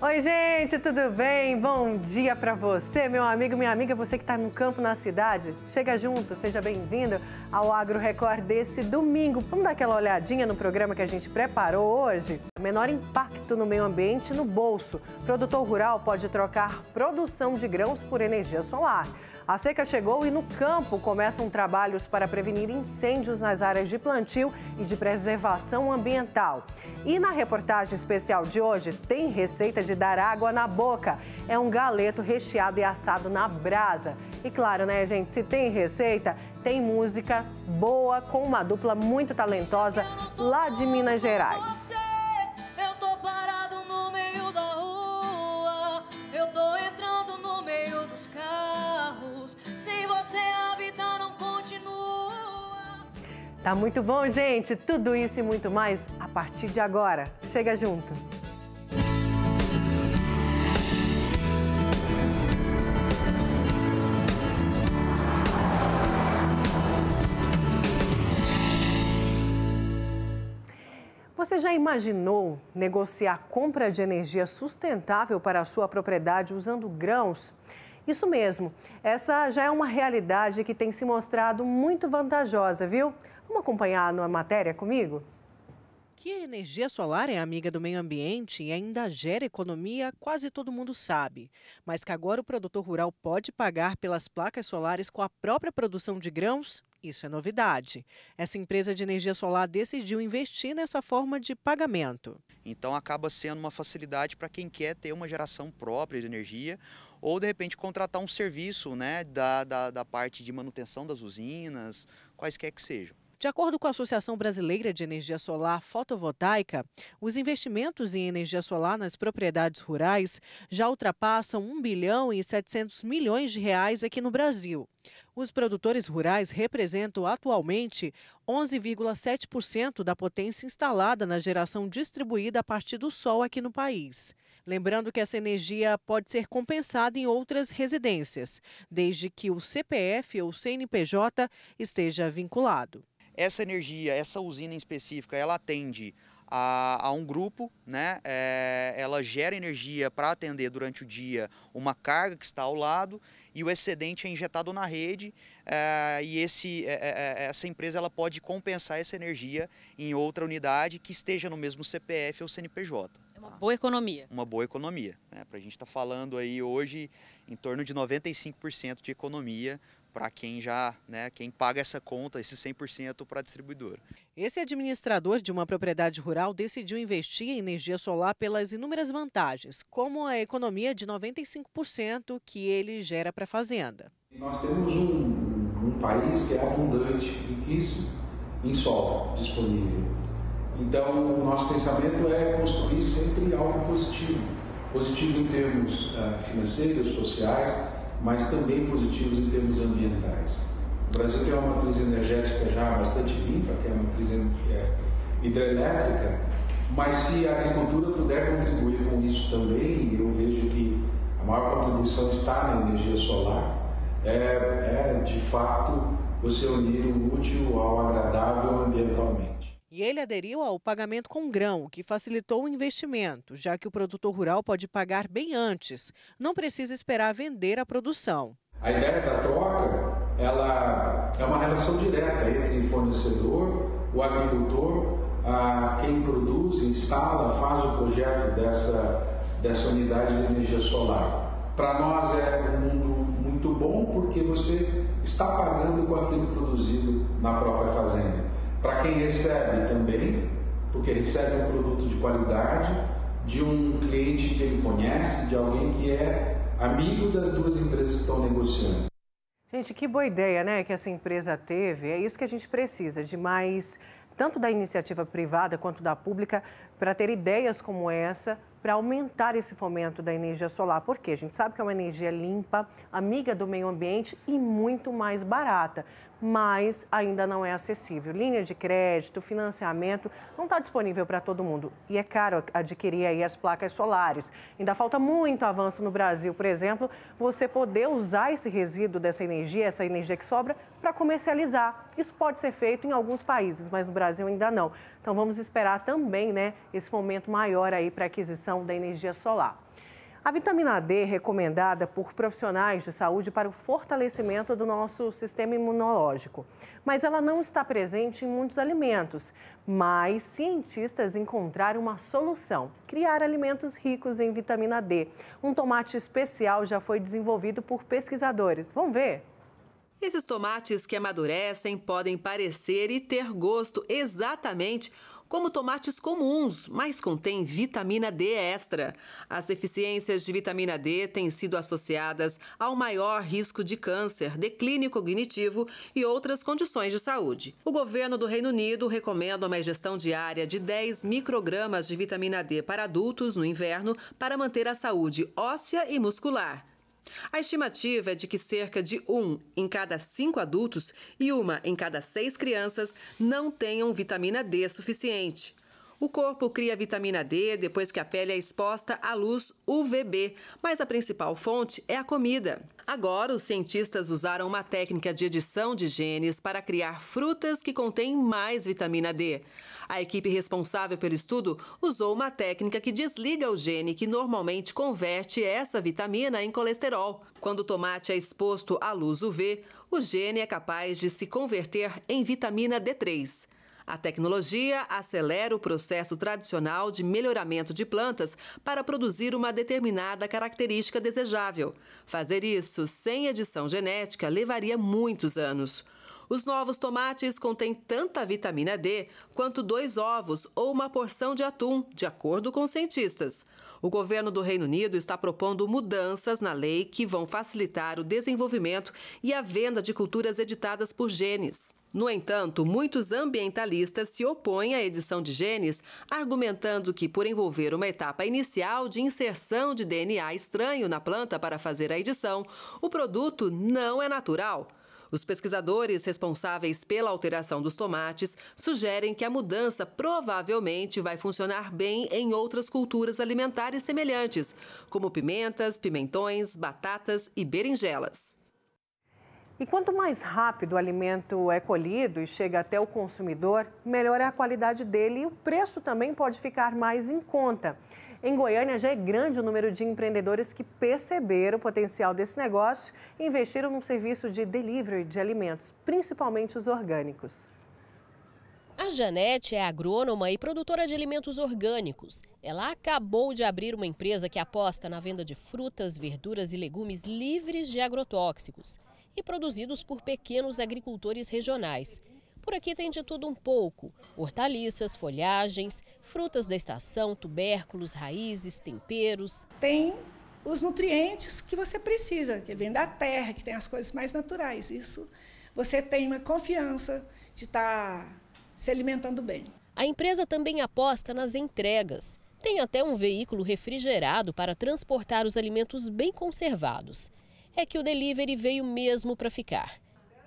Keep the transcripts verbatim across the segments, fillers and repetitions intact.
Oi, gente, tudo bem? Bom dia para você, meu amigo, minha amiga, você que está no campo, na cidade. Chega junto, seja bem-vindo ao Agro Record desse domingo. Vamos dar aquela olhadinha no programa que a gente preparou hoje? Menor impacto no meio ambiente e no bolso. Produtor rural pode trocar produção de grãos por energia solar. A seca chegou e no campo começam trabalhos para prevenir incêndios nas áreas de plantio e de preservação ambiental. E na reportagem especial de hoje, tem receita de dar água na boca. É um galeto recheado e assado na brasa. E claro, né, gente, se tem receita, tem música boa com uma dupla muito talentosa lá de Minas Gerais. Tá muito bom, gente? Tudo isso e muito mais a partir de agora. Chega junto! Você já imaginou negociar compra de energia sustentável para a sua propriedade usando grãos? Isso mesmo, essa já é uma realidade que tem se mostrado muito vantajosa, viu? Vamos acompanhar a matéria comigo? Que a energia solar é amiga do meio ambiente e ainda gera economia, quase todo mundo sabe. Mas que agora o produtor rural pode pagar pelas placas solares com a própria produção de grãos? Isso é novidade. Essa empresa de energia solar decidiu investir nessa forma de pagamento. Então acaba sendo uma facilidade para quem quer ter uma geração própria de energia ou, de repente, contratar um serviço, né, da, da, da parte de manutenção das usinas, quaisquer que sejam. De acordo com a Associação Brasileira de Energia Solar Fotovoltaica, os investimentos em energia solar nas propriedades rurais já ultrapassam um bilhão e setecentos milhões de reais aqui no Brasil. Os produtores rurais representam atualmente onze vírgula sete por cento da potência instalada na geração distribuída a partir do sol aqui no país. Lembrando que essa energia pode ser compensada em outras residências, desde que o C P F ou C N P J esteja vinculado. Essa energia, essa usina em específica, ela atende a, a um grupo, né? É, ela gera energia para atender durante o dia uma carga que está ao lado e o excedente é injetado na rede é, e esse, é, é, essa empresa ela pode compensar essa energia em outra unidade que esteja no mesmo C P F ou C N P J. É uma boa economia. Uma boa economia, né? Para a gente estar tá falando aí hoje em torno de noventa e cinco por cento de economia para quem já, né, quem paga essa conta, esse cem por cento para a distribuidora. Esse administrador de uma propriedade rural decidiu investir em energia solar pelas inúmeras vantagens, como a economia de noventa e cinco por cento que ele gera para a fazenda. Nós temos um, um país que é abundante, riquíssimo em sol disponível. Então, o nosso pensamento é construir sempre algo positivo. Positivo em termos uh, financeiros, sociais, mas também positivos em termos ambientais. O Brasil tem uma matriz energética já bastante limpa, que é a matriz hidrelétrica, mas se a agricultura puder contribuir com isso também, eu vejo que a maior contribuição está na energia solar, é, é de fato você unir o útil ao agradável ambientalmente. E ele aderiu ao pagamento com grão, o que facilitou o investimento, já que o produtor rural pode pagar bem antes, não precisa esperar vender a produção. A ideia da troca ela é uma relação direta entre o fornecedor, o agricultor, a quem produz, instala, faz o projeto dessa, dessa unidade de energia solar. Para nós é um mundo muito bom porque você está pagando com aquilo produzido na própria fazenda. Para quem recebe também, porque recebe um produto de qualidade, de um cliente que ele conhece, de alguém que é amigo das duas empresas que estão negociando. Gente, que boa ideia, né, que essa empresa teve. É isso que a gente precisa, de mais, tanto da iniciativa privada quanto da pública, para ter ideias como essa, para aumentar esse fomento da energia solar. Porque a gente sabe que é uma energia limpa, amiga do meio ambiente e muito mais barata. Mas ainda não é acessível. Linha de crédito, financiamento, não está disponível para todo mundo. E é caro adquirir aí as placas solares. Ainda falta muito avanço no Brasil, por exemplo, você poder usar esse resíduo dessa energia, essa energia que sobra, para comercializar. Isso pode ser feito em alguns países, mas no Brasil ainda não. Então vamos esperar também, né, esse fomento maior aí para a aquisição da energia solar. A vitamina D é recomendada por profissionais de saúde para o fortalecimento do nosso sistema imunológico, mas ela não está presente em muitos alimentos. Mas cientistas encontraram uma solução, criar alimentos ricos em vitamina D. Um tomate especial já foi desenvolvido por pesquisadores. Vamos ver? Esses tomates que amadurecem podem parecer e ter gosto exatamente como tomates comuns, mas contém vitamina D extra. As deficiências de vitamina D têm sido associadas ao maior risco de câncer, declínio cognitivo e outras condições de saúde. O governo do Reino Unido recomenda uma ingestão diária de dez microgramas de vitamina D para adultos no inverno para manter a saúde óssea e muscular. A estimativa é de que cerca de um em cada cinco adultos e uma em cada seis crianças não tenham vitamina D suficiente. O corpo cria vitamina D depois que a pele é exposta à luz U V B, mas a principal fonte é a comida. Agora, os cientistas usaram uma técnica de edição de genes para criar frutas que contêm mais vitamina D. A equipe responsável pelo estudo usou uma técnica que desliga o gene que normalmente converte essa vitamina em colesterol. Quando o tomate é exposto à luz U V, o gene é capaz de se converter em vitamina D três. A tecnologia acelera o processo tradicional de melhoramento de plantas para produzir uma determinada característica desejável. Fazer isso sem edição genética levaria muitos anos. Os novos tomates contêm tanta vitamina D quanto dois ovos ou uma porção de atum, de acordo com cientistas. O governo do Reino Unido está propondo mudanças na lei que vão facilitar o desenvolvimento e a venda de culturas editadas por genes. No entanto, muitos ambientalistas se opõem à edição de genes, argumentando que, por envolver uma etapa inicial de inserção de D N A estranho na planta para fazer a edição, o produto não é natural. Os pesquisadores responsáveis pela alteração dos tomates sugerem que a mudança provavelmente vai funcionar bem em outras culturas alimentares semelhantes, como pimentas, pimentões, batatas e berinjelas. E quanto mais rápido o alimento é colhido e chega até o consumidor, melhor é a qualidade dele e o preço também pode ficar mais em conta. Em Goiânia já é grande o número de empreendedores que perceberam o potencial desse negócio e investiram num serviço de delivery de alimentos, principalmente os orgânicos. A Janete é agrônoma e produtora de alimentos orgânicos. Ela acabou de abrir uma empresa que aposta na venda de frutas, verduras e legumes livres de agrotóxicos e produzidos por pequenos agricultores regionais. Por aqui tem de tudo um pouco: hortaliças, folhagens, frutas da estação, tubérculos, raízes, temperos. Tem os nutrientes que você precisa, que vem da terra, que tem as coisas mais naturais. Isso você tem uma confiança de estar se alimentando bem. A empresa também aposta nas entregas. Tem até um veículo refrigerado para transportar os alimentos bem conservados. É que o delivery veio mesmo para ficar.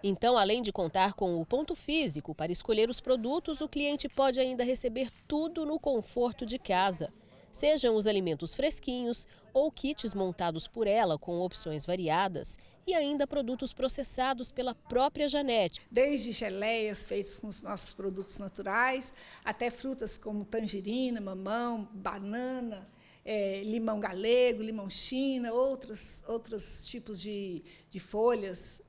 Então, além de contar com o ponto físico para escolher os produtos, o cliente pode ainda receber tudo no conforto de casa. Sejam os alimentos fresquinhos ou kits montados por ela com opções variadas e ainda produtos processados pela própria Janete. Desde geleias feitas com os nossos produtos naturais, até frutas como tangerina, mamão, banana, É, limão galego, limão china, outros, outros tipos de, de folhas,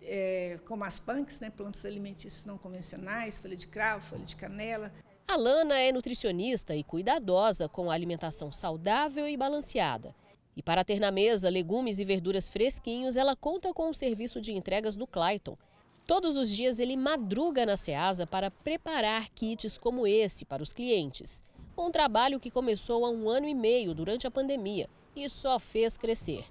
é, como as punks, né, plantas alimentícias não convencionais, folha de cravo, folha de canela. A Lana é nutricionista e cuidadosa com a alimentação saudável e balanceada. E para ter na mesa legumes e verduras fresquinhos, ela conta com o serviço de entregas do Clayton. Todos os dias ele madruga na Ceasa para preparar kits como esse para os clientes. Um trabalho que começou há um ano e meio durante a pandemia e só fez crescer.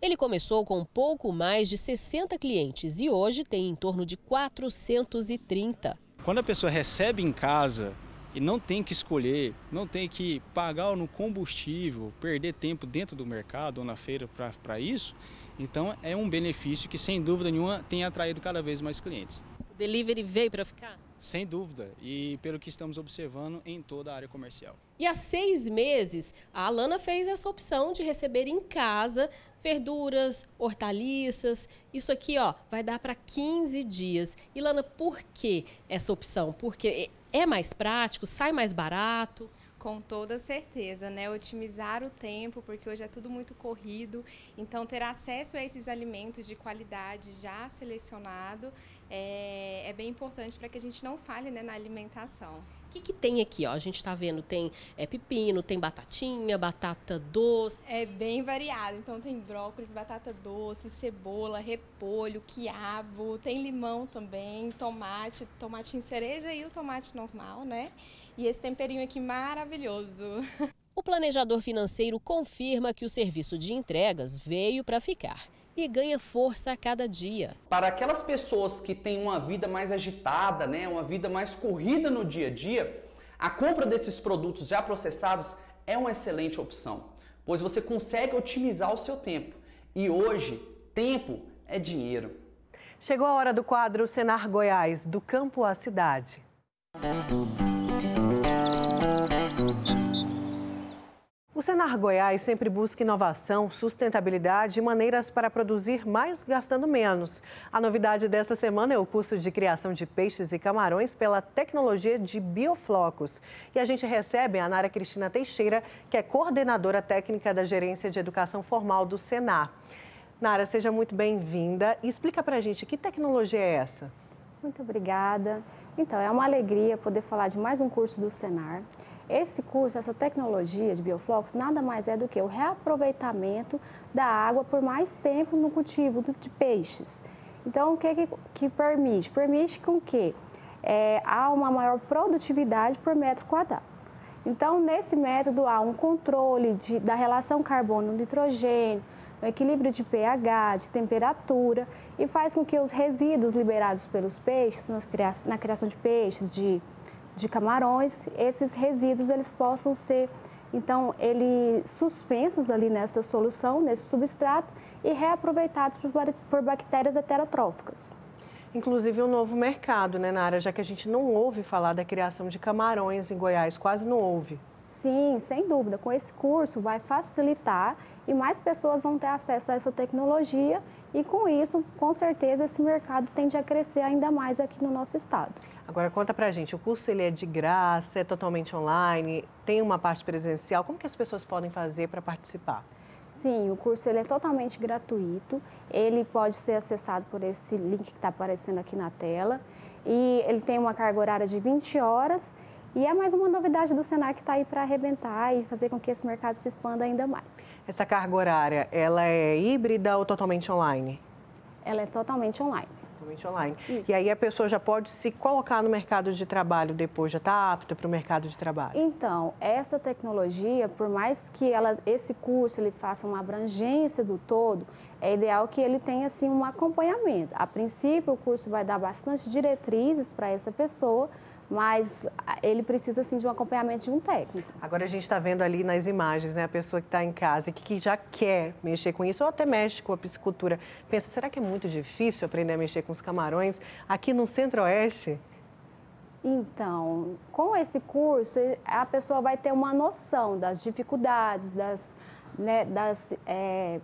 Ele começou com pouco mais de sessenta clientes e hoje tem em torno de quatrocentos e trinta. Quando a pessoa recebe em casa e não tem que escolher, não tem que pagar no combustível, perder tempo dentro do mercado ou na feira para isso, então é um benefício que, sem dúvida nenhuma, tem atraído cada vez mais clientes. O delivery veio para ficar? Sem dúvida, e pelo que estamos observando em toda a área comercial. E há seis meses, a Alana fez essa opção de receber em casa verduras, hortaliças. Isso aqui, ó, vai dar para quinze dias. E, Alana, por que essa opção? Porque é mais prático, sai mais barato? Com toda certeza, né? Otimizar o tempo, porque hoje é tudo muito corrido, então ter acesso a esses alimentos de qualidade já selecionado é, é bem importante para que a gente não falhe, né, na alimentação. O que, que tem aqui? Ó? A gente está vendo, tem é, pepino, tem batatinha, batata doce. É bem variado, então tem brócolis, batata doce, cebola, repolho, quiabo, tem limão também, tomate, tomate em cereja e o tomate normal, né? E esse temperinho aqui maravilhoso. O planejador financeiro confirma que o serviço de entregas veio para ficar e ganha força a cada dia. Para aquelas pessoas que têm uma vida mais agitada, né, uma vida mais corrida no dia a dia, a compra desses produtos já processados é uma excelente opção, pois você consegue otimizar o seu tempo. E hoje, tempo é dinheiro. Chegou a hora do quadro Senar Goiás, do campo à cidade. O Senar Goiás sempre busca inovação, sustentabilidade e maneiras para produzir mais gastando menos. A novidade desta semana é o curso de criação de peixes e camarões pela tecnologia de bioflocos. E a gente recebe a Nara Cristina Teixeira, que é coordenadora técnica da Gerência de Educação Formal do Senar. Nara, seja muito bem-vinda e explica para a gente que tecnologia é essa. Muito obrigada. Então, é uma alegria poder falar de mais um curso do Senar. Esse curso, essa tecnologia de bioflocos, nada mais é do que o reaproveitamento da água por mais tempo no cultivo de peixes. Então, o que, que, que permite? Permite com que é, há uma maior produtividade por metro quadrado. Então, nesse método há um controle de, da relação carbono-nitrogênio, o equilíbrio de pH, de temperatura, e faz com que os resíduos liberados pelos peixes, nas, na criação de peixes, de de camarões, esses resíduos eles possam ser, então, eles suspensos ali nessa solução, nesse substrato e reaproveitados por bactérias heterotróficas. Inclusive um novo mercado, né, Nara, já que a gente não ouve falar da criação de camarões em Goiás, quase não ouve. Sim, sem dúvida, com esse curso vai facilitar e mais pessoas vão ter acesso a essa tecnologia e com isso, com certeza, esse mercado tende a crescer ainda mais aqui no nosso estado. Agora conta pra gente, o curso ele é de graça, é totalmente online, tem uma parte presencial, como que as pessoas podem fazer para participar? Sim, o curso ele é totalmente gratuito, ele pode ser acessado por esse link que está aparecendo aqui na tela e ele tem uma carga horária de vinte horas e é mais uma novidade do Senar que está aí para arrebentar e fazer com que esse mercado se expanda ainda mais. Essa carga horária, ela é híbrida ou totalmente online? Ela é totalmente online. Online. Isso. E aí a pessoa já pode se colocar no mercado de trabalho depois, já está apta para o mercado de trabalho? Então, essa tecnologia, por mais que ela, esse curso ele faça uma abrangência do todo, é ideal que ele tenha assim, um acompanhamento. A princípio, o curso vai dar bastante diretrizes para essa pessoa, mas ele precisa assim, de um acompanhamento de um técnico. Agora a gente está vendo ali nas imagens, né, a pessoa que está em casa e que, que já quer mexer com isso, ou até mexe com a piscicultura. Pensa, será que é muito difícil aprender a mexer com os camarões aqui no Centro-Oeste? Então, com esse curso, a pessoa vai ter uma noção das dificuldades, das, né, das é,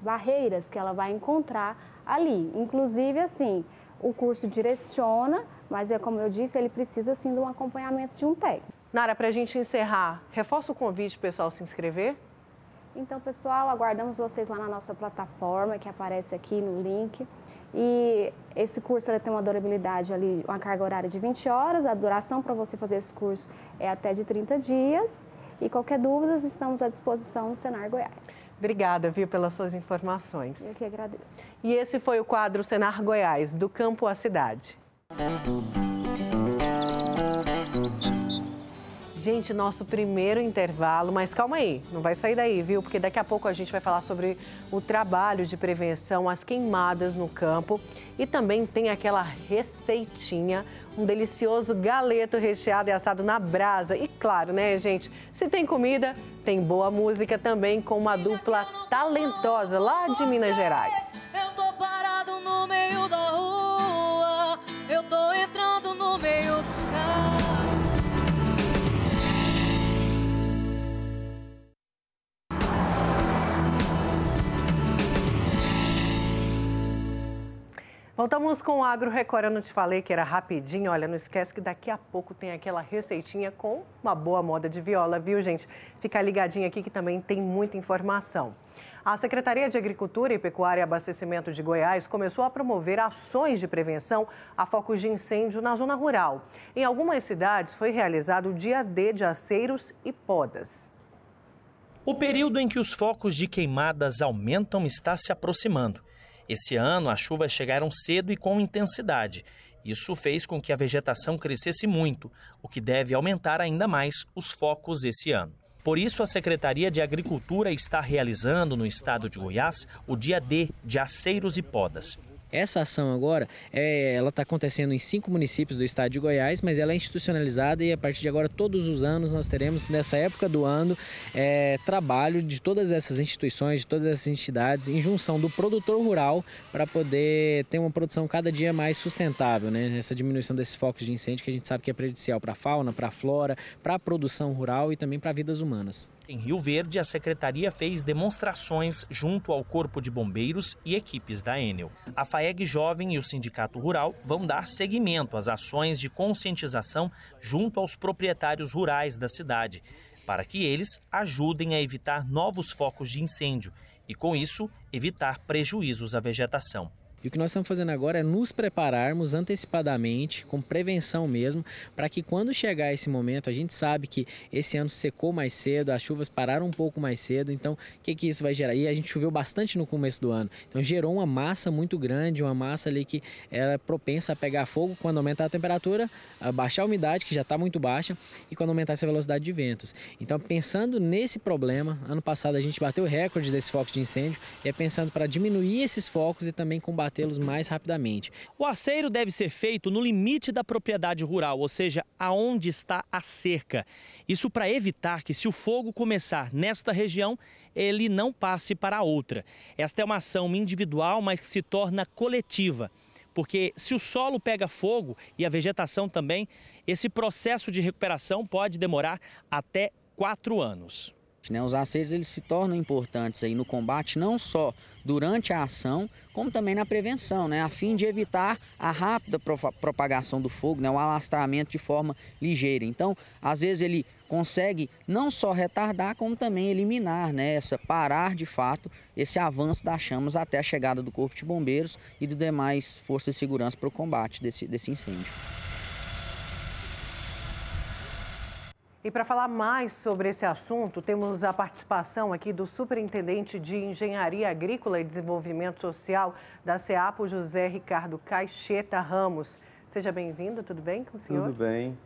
barreiras que ela vai encontrar ali. Inclusive, assim, o curso direciona, mas, é como eu disse, ele precisa, sim, de um acompanhamento de um técnico. Nara, para a gente encerrar, reforça o convite para o pessoal se inscrever? Então, pessoal, aguardamos vocês lá na nossa plataforma, que aparece aqui no link. E esse curso ele tem uma durabilidade ali, uma carga horária de vinte horas. A duração para você fazer esse curso é até de trinta dias. E qualquer dúvida, estamos à disposição no Senar Goiás. Obrigada, viu, pelas suas informações. Eu que agradeço. E esse foi o quadro Senar Goiás, do campo à cidade. Gente, nosso primeiro intervalo, mas calma aí, não vai sair daí, viu? Porque daqui a pouco a gente vai falar sobre o trabalho de prevenção às queimadas no campo e também tem aquela receitinha, um delicioso galeto recheado e assado na brasa. E claro, né, gente, se tem comida, tem boa música também com uma dupla talentosa lá de Minas Gerais. Eu tô parado no meio da rua. Eu tô entrando no meio dos carros. Voltamos com o Agro Record. Eu não te falei que era rapidinho. Olha, não esquece que daqui a pouco tem aquela receitinha com uma boa moda de viola, viu, gente? Fica ligadinho aqui que também tem muita informação. A Secretaria de Agricultura e Pecuária e Abastecimento de Goiás começou a promover ações de prevenção a focos de incêndio na zona rural. Em algumas cidades foi realizado o dia D de aceiros e podas. O período em que os focos de queimadas aumentam está se aproximando. Esse ano, as chuvas chegaram cedo e com intensidade. Isso fez com que a vegetação crescesse muito, o que deve aumentar ainda mais os focos esse ano. Por isso, a Secretaria de Agricultura está realizando no estado de Goiás o Dia D de aceiros e podas. Essa ação agora, é, ela está acontecendo em cinco municípios do estado de Goiás, mas ela é institucionalizada e a partir de agora todos os anos nós teremos, nessa época do ano, é, trabalho de todas essas instituições, de todas essas entidades, em junção do produtor rural para poder ter uma produção cada dia mais sustentável, né? Essa diminuição desses focos de incêndio que a gente sabe que é prejudicial para a fauna, para a flora, para a produção rural e também para vidas humanas. Em Rio Verde, a Secretaria fez demonstrações junto ao Corpo de Bombeiros e equipes da Enel. A FAEG Jovem e o Sindicato Rural vão dar seguimento às ações de conscientização junto aos proprietários rurais da cidade, para que eles ajudem a evitar novos focos de incêndio e, com isso, evitar prejuízos à vegetação. E o que nós estamos fazendo agora é nos prepararmos antecipadamente, com prevenção mesmo, para que quando chegar esse momento, a gente sabe que esse ano secou mais cedo, as chuvas pararam um pouco mais cedo, então o que, que isso vai gerar? E a gente choveu bastante no começo do ano, então gerou uma massa muito grande, uma massa ali que era propensa a pegar fogo quando aumentar a temperatura, a baixar a umidade, que já está muito baixa, e quando aumentar essa velocidade de ventos. Então pensando nesse problema, ano passado a gente bateu o recorde desse foco de incêndio, e é pensando para diminuir esses focos e também combater batê-los mais rapidamente. O aceiro deve ser feito no limite da propriedade rural, ou seja, aonde está a cerca. Isso para evitar que, se o fogo começar nesta região, ele não passe para outra. Esta é uma ação individual, mas que se torna coletiva, porque se o solo pega fogo e a vegetação também, esse processo de recuperação pode demorar até quatro anos. Né, os aceiros eles se tornam importantes aí no combate, não só durante a ação, como também na prevenção, né, a fim de evitar a rápida propagação do fogo, né, o alastramento de forma ligeira. Então, às vezes ele consegue não só retardar, como também eliminar, né, essa, parar de fato esse avanço das chamas até a chegada do Corpo de Bombeiros e de demais forças de segurança para o combate desse, desse incêndio. E para falar mais sobre esse assunto, temos a participação aqui do Superintendente de Engenharia Agrícola e Desenvolvimento Social da SEAPO, José Ricardo Caixeta Ramos. Seja bem-vindo, tudo bem com o senhor? Tudo bem.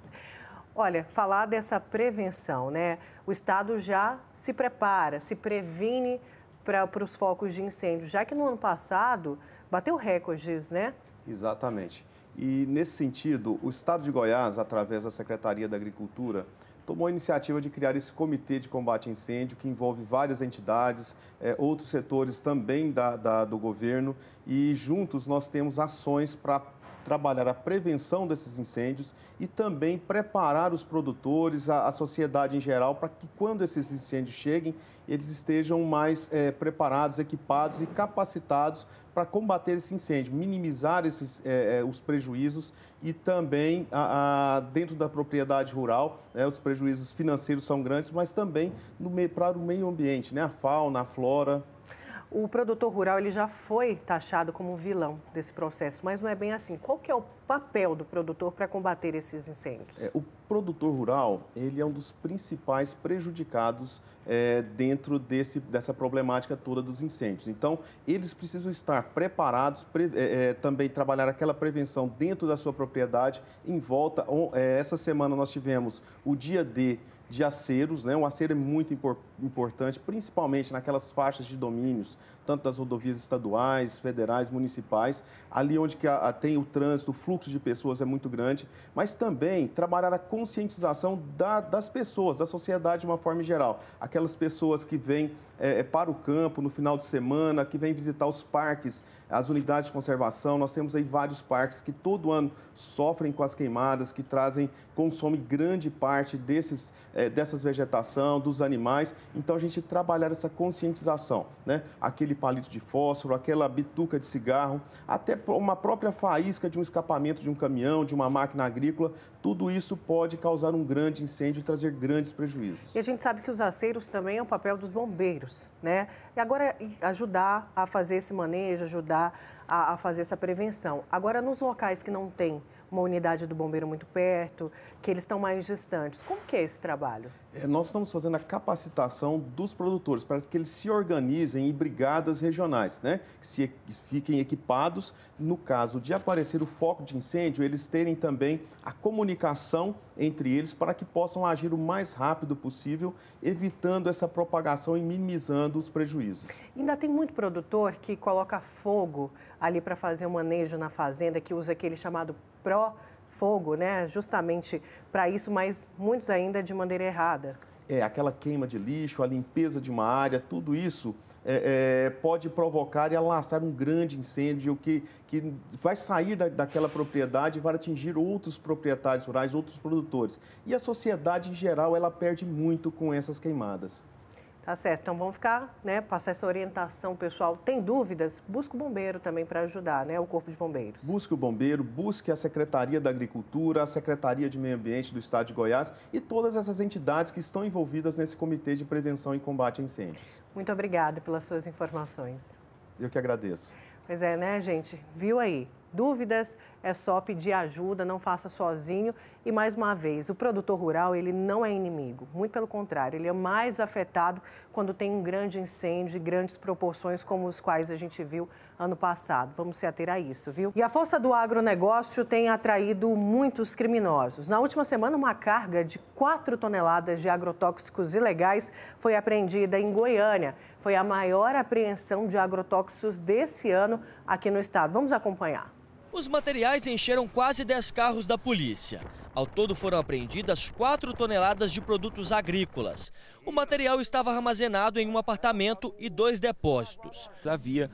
Olha, falar dessa prevenção, né? O Estado já se prepara, se previne para os focos de incêndio, já que no ano passado bateu recordes, né? Exatamente. E nesse sentido, o Estado de Goiás, através da Secretaria da Agricultura, tomou a iniciativa de criar esse comitê de combate a incêndio, que envolve várias entidades, é, outros setores também da, da, do governo, e juntos nós temos ações para trabalhar a prevenção desses incêndios e também preparar os produtores, a, a sociedade em geral, para que quando esses incêndios cheguem, eles estejam mais é, preparados, equipados e capacitados para combater esse incêndio, minimizar esses, é, os prejuízos e também, a, a, dentro da propriedade rural, né, os prejuízos financeiros são grandes, mas também no meio, para o meio ambiente, né, a fauna, a flora. O produtor rural ele já foi taxado como vilão desse processo, mas não é bem assim. Qual que é o papel do produtor para combater esses incêndios? É, o produtor rural ele é um dos principais prejudicados é, dentro desse, dessa problemática toda dos incêndios. Então, eles precisam estar preparados, pre, é, também trabalhar aquela prevenção dentro da sua propriedade, em volta. É, essa semana nós tivemos o dia D de aceiros, né? O aceiro é muito impor- importante, principalmente naquelas faixas de domínios, tanto das rodovias estaduais, federais, municipais, ali onde que a, a, tem o trânsito, o fluxo de pessoas é muito grande, mas também trabalhar a conscientização da, das pessoas, da sociedade de uma forma geral. Aquelas pessoas que vêm é, para o campo no final de semana, que vêm visitar os parques, as unidades de conservação, nós temos aí vários parques que todo ano sofrem com as queimadas, que trazem, consomem grande parte desses... É, é, dessas vegetação, dos animais. Então, a gente trabalhar essa conscientização, né? Aquele palito de fósforo, aquela bituca de cigarro, até uma própria faísca de um escapamento de um caminhão, de uma máquina agrícola, tudo isso pode causar um grande incêndio e trazer grandes prejuízos. E a gente sabe que os aceiros também é o papel dos bombeiros, né? E agora, ajudar a fazer esse manejo, ajudar a, a fazer essa prevenção. Agora, nos locais que não tem uma unidade do bombeiro muito perto, que eles estão mais distantes, como que é esse trabalho? É, nós estamos fazendo a capacitação dos produtores para que eles se organizem em brigadas regionais, né? Que se, que fiquem equipados, no caso de aparecer o foco de incêndio, eles terem também a comunicação entre eles para que possam agir o mais rápido possível, evitando essa propagação e minimizando os prejuízos. Ainda tem muito produtor que coloca fogo ali para fazer o manejo na fazenda, que usa aquele chamado pró-fogo, né? Justamente para isso, mas muitos ainda de maneira errada. É, aquela queima de lixo, a limpeza de uma área, tudo isso é, é, pode provocar e alastrar um grande incêndio que, que vai sair da, daquela propriedade e vai atingir outros proprietários rurais, outros produtores. E a sociedade em geral, ela perde muito com essas queimadas. Tá certo, então vamos ficar, né, passar essa orientação pessoal. Tem dúvidas? Busca o bombeiro também para ajudar, né, o Corpo de Bombeiros. Busque o bombeiro, busque a Secretaria da Agricultura, a Secretaria de Meio Ambiente do Estado de Goiás e todas essas entidades que estão envolvidas nesse Comitê de Prevenção e Combate a Incêndios. Muito obrigada pelas suas informações. Eu que agradeço. Pois é, né, gente? Viu aí? Dúvidas, é só pedir ajuda, não faça sozinho. E mais uma vez, o produtor rural, ele não é inimigo, muito pelo contrário, ele é mais afetado quando tem um grande incêndio e grandes proporções como os quais a gente viu ano passado. Vamos se ater a isso, viu? E a força do agronegócio tem atraído muitos criminosos. Na última semana, uma carga de quatro toneladas de agrotóxicos ilegais foi apreendida em Goiânia. Foi a maior apreensão de agrotóxicos desse ano aqui no estado. Vamos acompanhar. Os materiais encheram quase dez carros da polícia. Ao todo foram apreendidas quatro toneladas de produtos agrícolas. O material estava armazenado em um apartamento e dois depósitos. Havia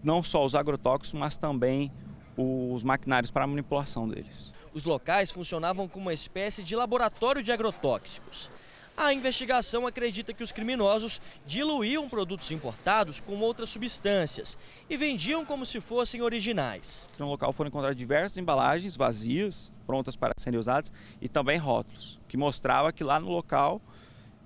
não só os agrotóxicos, mas também os maquinários para a manipulação deles. Os locais funcionavam como uma espécie de laboratório de agrotóxicos. A investigação acredita que os criminosos diluíam produtos importados com outras substâncias e vendiam como se fossem originais. No local foram encontradas diversas embalagens vazias, prontas para serem usadas, e também rótulos, que mostrava que lá no local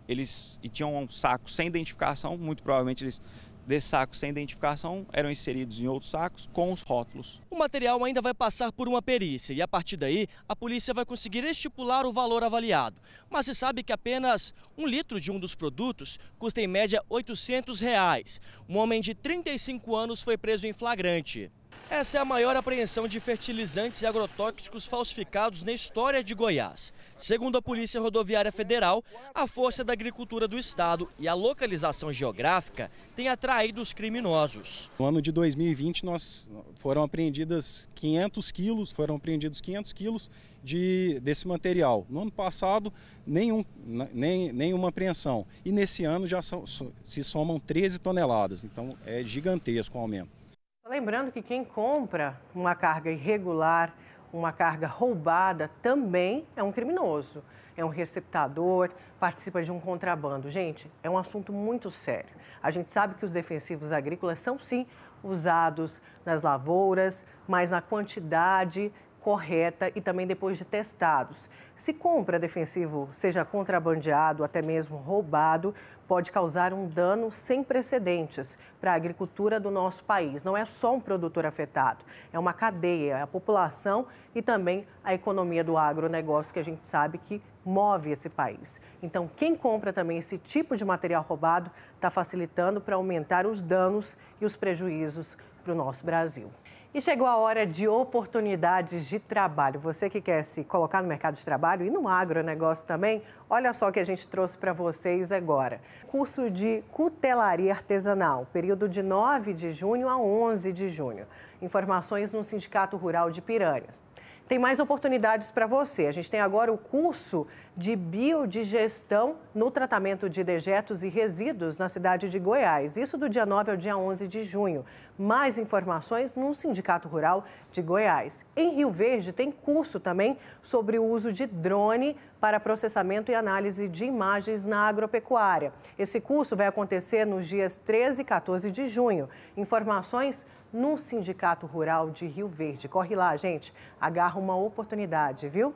eles e tinham um saco sem identificação, muito provavelmente eles... Desses sacos sem identificação eram inseridos em outros sacos com os rótulos. O material ainda vai passar por uma perícia e a partir daí a polícia vai conseguir estipular o valor avaliado. Mas se sabe que apenas um litro de um dos produtos custa em média oitocentos reais. Um homem de trinta e cinco anos foi preso em flagrante. Essa é a maior apreensão de fertilizantes e agrotóxicos falsificados na história de Goiás. Segundo a Polícia Rodoviária Federal, a força da agricultura do estado e a localização geográfica têm atraído os criminosos. No ano de dois mil e vinte, nós foram apreendidas quinhentos quilos, foram apreendidos quinhentos quilos de, desse material. No ano passado, nenhum, nem, nenhuma apreensão. E nesse ano já so, so, se somam treze toneladas, então é gigantesco o aumento. Lembrando que quem compra uma carga irregular, uma carga roubada, também é um criminoso, é um receptador, participa de um contrabando. Gente, é um assunto muito sério. A gente sabe que os defensivos agrícolas são, sim, usados nas lavouras, mas na quantidade correta e também depois de testados. Se compra defensivo, seja contrabandeado, até mesmo roubado, pode causar um dano sem precedentes para a agricultura do nosso país. Não é só um produtor afetado, é uma cadeia, é a população e também a economia do agronegócio, que a gente sabe que move esse país. Então, quem compra também esse tipo de material roubado está facilitando para aumentar os danos e os prejuízos para o nosso Brasil. E chegou a hora de oportunidades de trabalho. Você que quer se colocar no mercado de trabalho e no agronegócio também, olha só o que a gente trouxe para vocês agora. Curso de cutelaria artesanal, período de nove de junho a onze de junho. Informações no Sindicato Rural de Piranhas. Tem mais oportunidades para você. A gente tem agora o curso de biodigestão no tratamento de dejetos e resíduos na cidade de Goiás. Isso do dia nove ao dia onze de junho. Mais informações no Sindicato Rural de Goiás. Em Rio Verde tem curso também sobre o uso de drone para processamento e análise de imagens na agropecuária. Esse curso vai acontecer nos dias treze e quatorze de junho. Informações no Sindicato Rural de Rio Verde. Corre lá, gente. Agarra uma oportunidade, viu?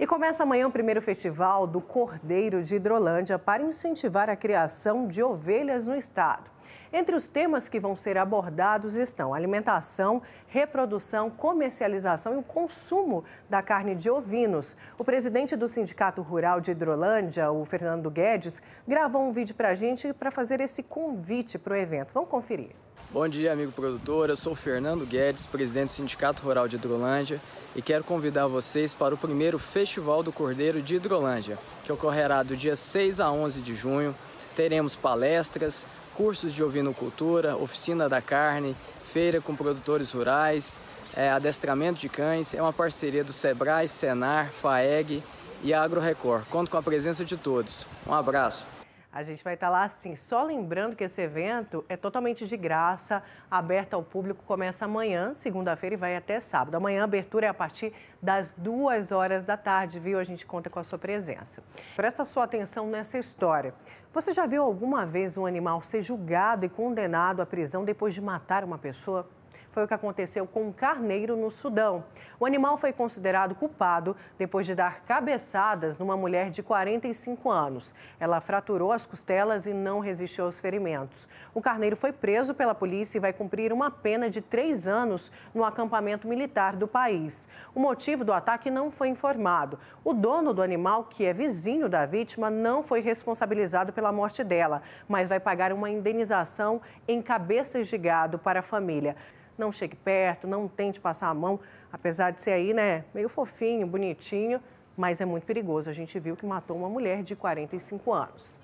E começa amanhã o primeiro festival do Cordeiro de Hidrolândia para incentivar a criação de ovelhas no estado. Entre os temas que vão ser abordados estão alimentação, reprodução, comercialização e o consumo da carne de ovinos. O presidente do Sindicato Rural de Hidrolândia, o Fernando Guedes, gravou um vídeo para a gente para fazer esse convite para o evento. Vamos conferir. Bom dia, amigo produtor. Eu sou o Fernando Guedes, presidente do Sindicato Rural de Hidrolândia, e quero convidar vocês para o primeiro Festival do Cordeiro de Hidrolândia, que ocorrerá do dia seis a onze de junho. Teremos palestras, cursos de ovinocultura, oficina da carne, feira com produtores rurais, é, adestramento de cães. É uma parceria do SEBRAE, Senar, FAEG e Agro Record. Conto com a presença de todos. Um abraço. A gente vai estar lá assim, só lembrando que esse evento é totalmente de graça, aberto ao público, começa amanhã, segunda-feira, e vai até sábado. Amanhã a abertura é a partir das duas horas da tarde, viu? A gente conta com a sua presença. Presta sua atenção nessa história. Você já viu alguma vez um animal ser julgado e condenado à prisão depois de matar uma pessoa? Foi o que aconteceu com um carneiro no Sudão. O animal foi considerado culpado depois de dar cabeçadas numa mulher de quarenta e cinco anos. Ela fraturou as costelas e não resistiu aos ferimentos. O carneiro foi preso pela polícia e vai cumprir uma pena de três anos no acampamento militar do país. O motivo do ataque não foi informado. O dono do animal, que é vizinho da vítima, não foi responsabilizado pela morte dela, mas vai pagar uma indenização em cabeças de gado para a família. Não chegue perto, não tente passar a mão, apesar de ser aí, né, meio fofinho, bonitinho, mas é muito perigoso. A gente viu que matou uma mulher de quarenta e cinco anos.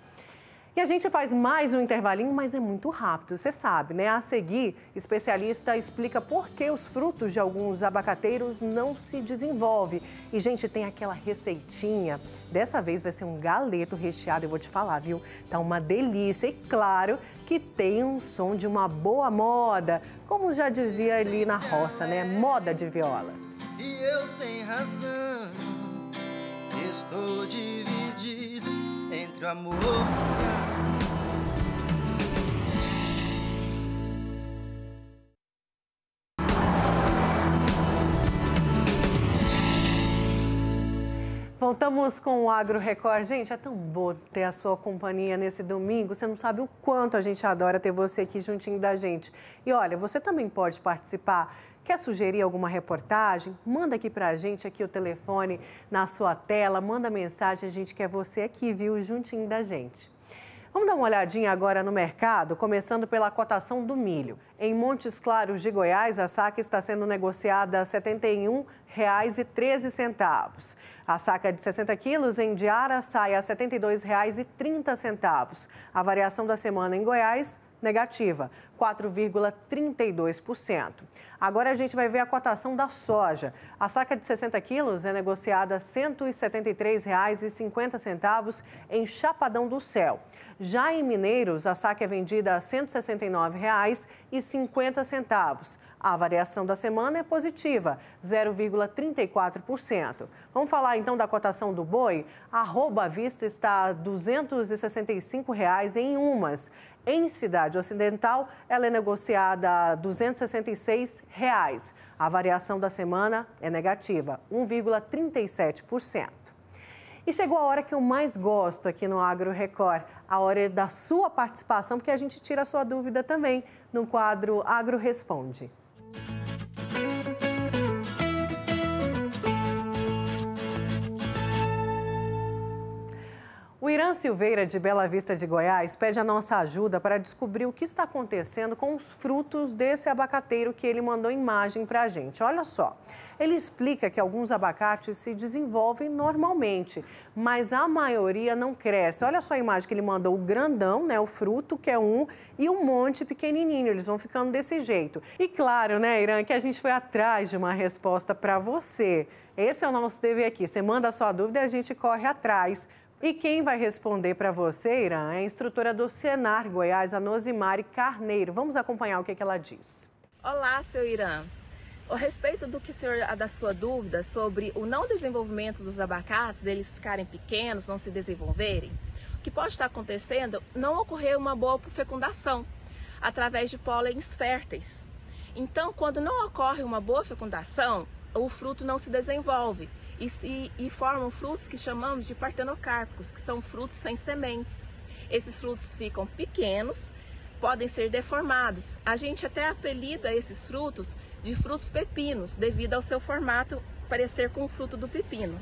E a gente faz mais um intervalinho, mas é muito rápido, você sabe, né? A seguir, especialista explica por que os frutos de alguns abacateiros não se desenvolvem. E, gente, tem aquela receitinha. Dessa vez vai ser um galeto recheado, eu vou te falar, viu? Tá uma delícia. E claro que tem um som de uma boa moda, como já dizia ali na roça, né? Moda de viola. E eu, sem razão, estou dividido entre o amor... Voltamos com o Agro Record. Gente, é tão bom ter a sua companhia nesse domingo. Você não sabe o quanto a gente adora ter você aqui juntinho da gente. E olha, você também pode participar. Quer sugerir alguma reportagem? Manda aqui pra gente, aqui o telefone na sua tela. Manda mensagem, a gente quer você aqui, viu? Juntinho da gente. Vamos dar uma olhadinha agora no mercado, começando pela cotação do milho. Em Montes Claros de Goiás, a saca está sendo negociada a setenta e um reais e treze centavos. A saca de sessenta quilos em Diara sai a setenta e dois reais e trinta centavos. A variação da semana em Goiás, negativa, quatro vírgula trinta e dois por cento. Agora a gente vai ver a cotação da soja. A saca de sessenta quilos é negociada a cento e setenta e três reais e cinquenta centavos em Chapadão do Céu. Já em Mineiros, a saca é vendida a cento e sessenta e nove reais e cinquenta centavos. A variação da semana é positiva, zero vírgula trinta e quatro por cento. Vamos falar então da cotação do boi? Arroba à vista está a duzentos e sessenta e cinco reais em umas. Em Cidade Ocidental, ela é negociada a duzentos e sessenta e seis reais. A variação da semana é negativa, um vírgula trinta e sete por cento. E chegou a hora que eu mais gosto aqui no Agro Record, a hora da sua participação, porque a gente tira a sua dúvida também no quadro Agro Responde. O Irã Silveira, de Bela Vista de Goiás, pede a nossa ajuda para descobrir o que está acontecendo com os frutos desse abacateiro que ele mandou imagem para a gente. Olha só, ele explica que alguns abacates se desenvolvem normalmente, mas a maioria não cresce. Olha só a imagem que ele mandou, o grandão, né, o fruto, que é um, e um monte pequenininho, eles vão ficando desse jeito. E claro, né, Irã, que a gente foi atrás de uma resposta para você. Esse é o nosso T V Aqui. Você manda a sua dúvida e a gente corre atrás. E quem vai responder para você, Irã, é a instrutora do Senar Goiás, a Nozimari Carneiro. Vamos acompanhar o que, que ela diz. Olá, seu Irã. A respeito do que o senhor, da sua dúvida sobre o não desenvolvimento dos abacates, deles ficarem pequenos, não se desenvolverem, o que pode estar acontecendo não ocorrer uma boa fecundação através de pólens férteis. Então, quando não ocorre uma boa fecundação, o fruto não se desenvolve e, se, e formam frutos que chamamos de partenocárpicos, que são frutos sem sementes. Esses frutos ficam pequenos, podem ser deformados. A gente até apelida esses frutos de frutos pepinos, devido ao seu formato parecer com o fruto do pepino.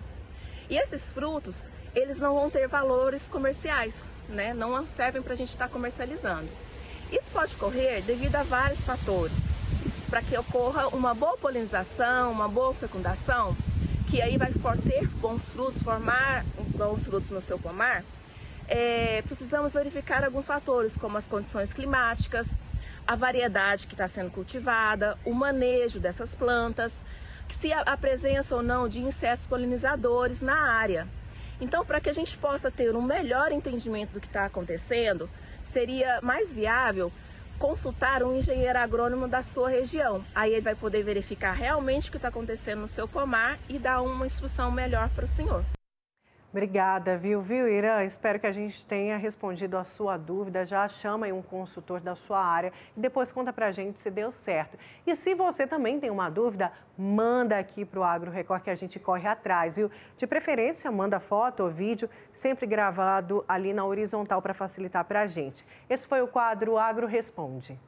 E esses frutos, eles não vão ter valores comerciais, né? Não servem para a gente estar comercializando. Isso pode ocorrer devido a vários fatores. Para que ocorra uma boa polinização, uma boa fecundação, que aí vai ter bons frutos, formar bons frutos no seu pomar, é, precisamos verificar alguns fatores, como as condições climáticas, a variedade que está sendo cultivada, o manejo dessas plantas, se a presença ou não de insetos polinizadores na área. Então, para que a gente possa ter um melhor entendimento do que está acontecendo, seria mais viável consultar um engenheiro agrônomo da sua região. Aí ele vai poder verificar realmente o que está acontecendo no seu pomar e dar uma instrução melhor para o senhor. Obrigada, viu, viu, Irã? Espero que a gente tenha respondido a sua dúvida. Já chama aí um consultor da sua área e depois conta para a gente se deu certo. E se você também tem uma dúvida, manda aqui para o Agro Record que a gente corre atrás, viu? De preferência, manda foto ou vídeo, sempre gravado ali na horizontal para facilitar para a gente. Esse foi o quadro Agro Responde.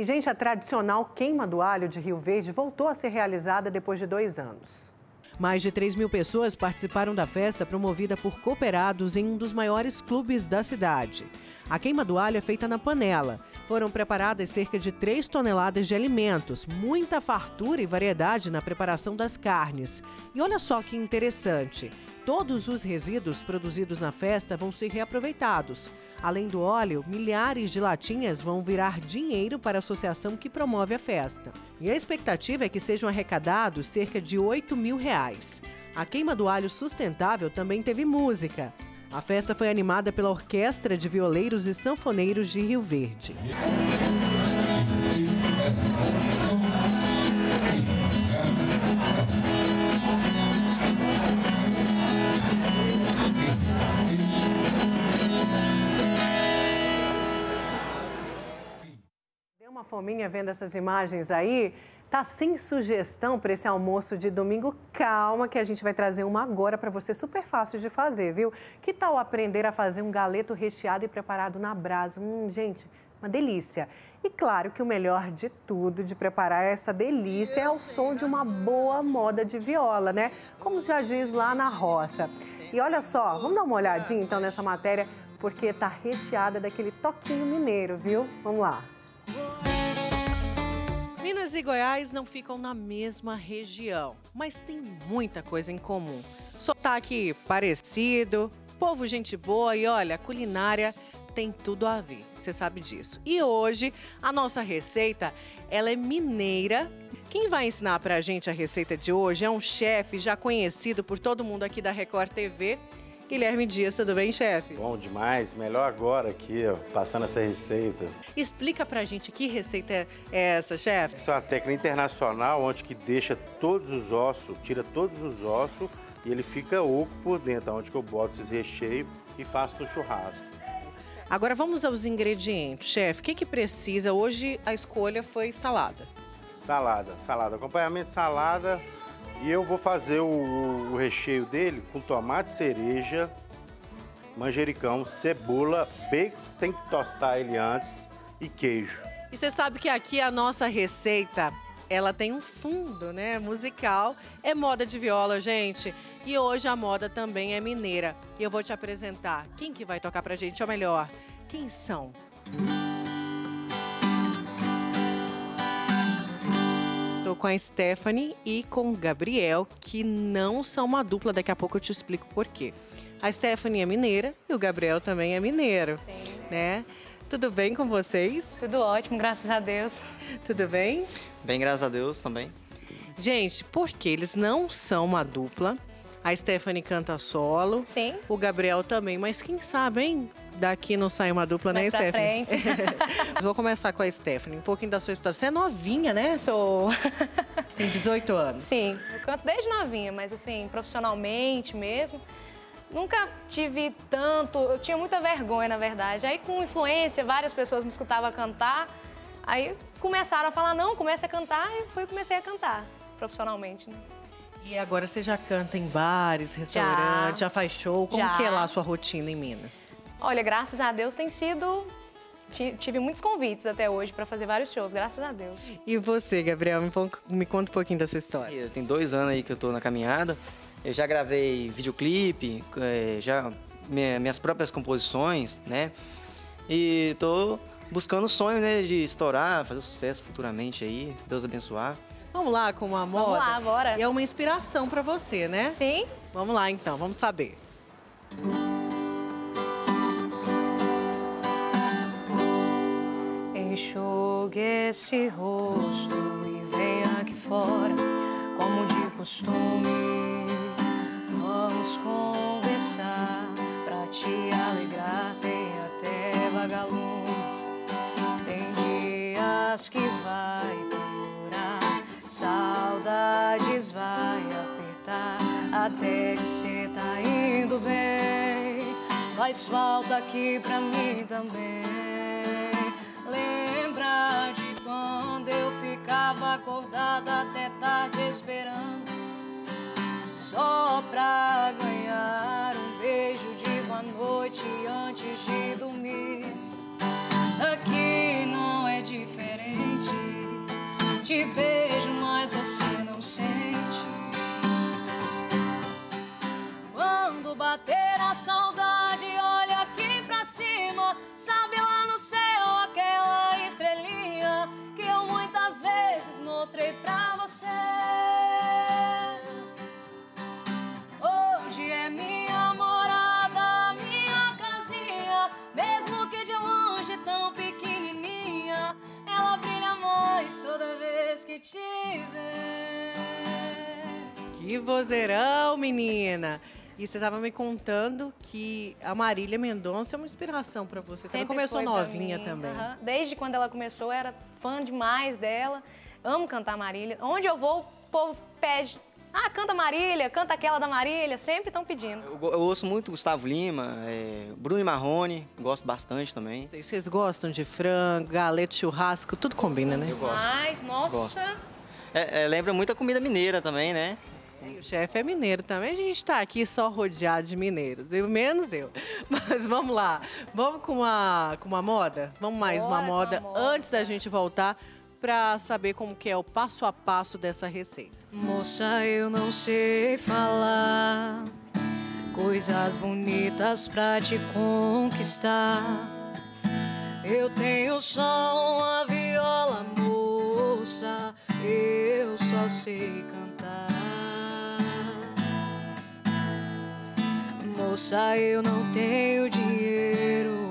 E, gente, a tradicional queima do alho de Rio Verde voltou a ser realizada depois de dois anos. Mais de três mil pessoas participaram da festa promovida por cooperados em um dos maiores clubes da cidade. A queima do alho é feita na panela. Foram preparadas cerca de três toneladas de alimentos, muita fartura e variedade na preparação das carnes. E olha só que interessante, todos os resíduos produzidos na festa vão ser reaproveitados. Além do óleo, milhares de latinhas vão virar dinheiro para a associação que promove a festa. E a expectativa é que sejam arrecadados cerca de oito mil reais. A queima do alho sustentável também teve música. A festa foi animada pela Orquestra de Violeiros e Sanfoneiros de Rio Verde. Uma fominha vendo essas imagens aí, tá sem sugestão para esse almoço de domingo? Calma que a gente vai trazer uma agora para você, super fácil de fazer, viu? Que tal aprender a fazer um galeto recheado e preparado na brasa? Hum, gente, uma delícia. E claro que o melhor de tudo de preparar essa delícia é o som de uma boa moda de viola, né? Como já diz lá na roça. E olha só, vamos dar uma olhadinha então nessa matéria, porque tá recheada daquele toquinho mineiro, viu? Vamos lá. Minas e Goiás não ficam na mesma região, mas tem muita coisa em comum. Sotaque parecido, povo gente boa e olha, a culinária tem tudo a ver, você sabe disso. E hoje a nossa receita, ela é mineira. Quem vai ensinar pra gente a receita de hoje é um chefe já conhecido por todo mundo aqui da Record T V, Guilherme Dias, tudo bem, chefe? Bom demais, melhor agora aqui, ó, passando essa receita. Explica pra gente que receita é essa, chefe? Essa é uma técnica internacional, onde que deixa todos os ossos, tira todos os ossos e ele fica oco por dentro, onde que eu boto esse recheio e faço no churrasco. Agora vamos aos ingredientes, chefe. O que que precisa? Hoje a escolha foi salada. Salada, salada, acompanhamento salada. E eu vou fazer o, o recheio dele com tomate, cereja, manjericão, cebola, bacon, tem que tostar ele antes, e queijo. E você sabe que aqui a nossa receita, ela tem um fundo, né, musical, é moda de viola, gente. E hoje a moda também é mineira. E eu vou te apresentar quem que vai tocar pra gente, ou melhor, quem são? Com a Stephanie e com o Gabriel, que não são uma dupla, daqui a pouco eu te explico por quê. A Stephanie é mineira e o Gabriel também é mineiro, sim, né? Tudo bem com vocês? Tudo ótimo, graças a Deus. Tudo bem? Bem, graças a Deus também. Gente, porque eles não são uma dupla. A Stephanie canta solo. Sim. O Gabriel também, mas quem sabe, hein? Daqui não sai uma dupla, né, Stephanie? Frente. Vou começar com a Stephanie, um pouquinho da sua história. Você é novinha, né? Sou. Tem dezoito anos. Sim, eu canto desde novinha, mas assim, profissionalmente mesmo, nunca tive tanto... Eu tinha muita vergonha, na verdade. Aí, com influência, várias pessoas me escutavam cantar. Aí, começaram a falar, não, comece a cantar. E foi, comecei a cantar, profissionalmente, né? E agora você já canta em bares, restaurantes, já, já faz show. Como já. que é lá a sua rotina em Minas? Olha, graças a Deus tem sido... Tive muitos convites até hoje para fazer vários shows, graças a Deus. E você, Gabriel, me, me conta um pouquinho da sua história. Tem dois anos aí que eu tô na caminhada. Eu já gravei videoclipe, já minhas próprias composições, né? E tô buscando o sonho, né, de estourar, fazer sucesso futuramente aí, se Deus abençoar. Vamos lá com uma moda? Vamos lá, bora. É uma inspiração para você, né? Sim. Vamos lá, então, vamos saber. Enxugue esse rosto e vem aqui fora, como de costume. Vamos conversar pra te alegrar, tem até vagalumes. Tem dias que vai durar, saudades vai apertar, até que cê tá indo bem, faz falta aqui pra mim também. Lembra de quando eu ficava acordada até tarde esperando, só pra ganhar um beijo de boa noite antes de dormir. Aqui não é diferente, te beijo mas você não sente. Quando bater a saudade, olha aqui pra cima, sabe lá no céu aquela estrelinha que eu muitas vezes mostrei pra você. É minha morada, minha casinha, mesmo que de longe tão pequenininha, ela brilha mais toda vez que te ver. Que vozeirão, menina! E você estava me contando que a Marília Mendonça é uma inspiração para você. Sempre ela começou novinha também. Uhum. Desde quando ela começou, eu era fã demais dela. Amo cantar Marília. Onde eu vou, o povo pede... Ah, canta Marília, canta aquela da Marília, sempre estão pedindo. Eu, eu ouço muito Gustavo Lima, é, Bruno e Marrone, gosto bastante também. Vocês gostam de frango, galeto, churrasco, tudo combina, né? Eu gosto. Mas, nossa... Gosto. É, é, lembra muito a comida mineira também, né? O chefe é mineiro também, a gente está aqui só rodeado de mineiros, eu, menos eu. Mas vamos lá, vamos com uma, com uma moda? Vamos mais Bora, uma moda, moda antes da gente voltar para saber como que é o passo a passo dessa receita. Moça, eu não sei falar coisas bonitas pra te conquistar. Eu tenho só uma viola, moça, eu só sei cantar. Moça, eu não tenho dinheiro,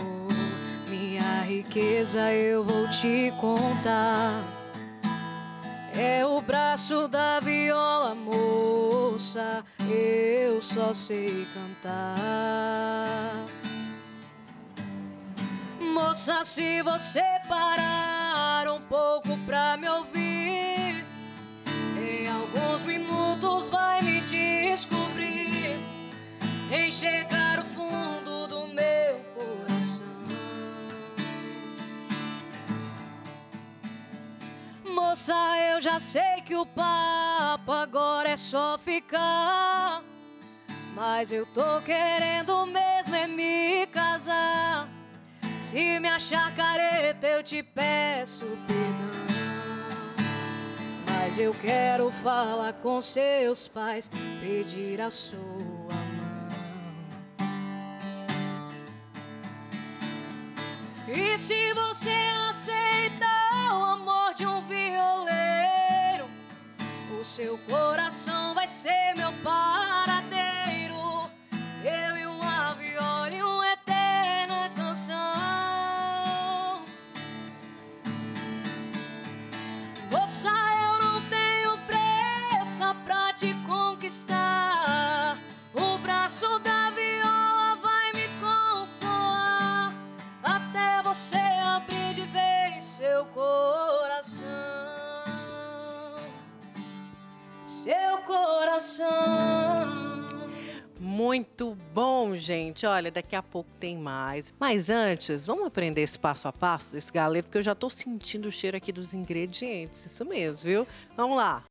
minha riqueza eu vou te contar. É o braço da viola, moça, eu só sei cantar. Moça, se você parar um pouco pra me ouvir, em alguns minutos vai me descobrir, enxergar o fundo do meu coração. Moça, eu já sei que o papo agora é só ficar, mas eu tô querendo mesmo é me casar. Se me achar careta, eu te peço perdão, mas eu quero falar com seus pais, pedir a sua mão. E se você aceitar o amor de um violeiro, o seu coração vai ser meu paradeiro, eu e uma viola e uma eterna canção. conquistar. O braço da viola vai me consolar até você abrir de vez seu coração, seu coração. Muito bom, gente. Olha, daqui a pouco tem mais. Mas antes, vamos aprender esse passo a passo desse galeto, porque eu já tô sentindo o cheiro aqui dos ingredientes. Isso mesmo, viu? Vamos lá.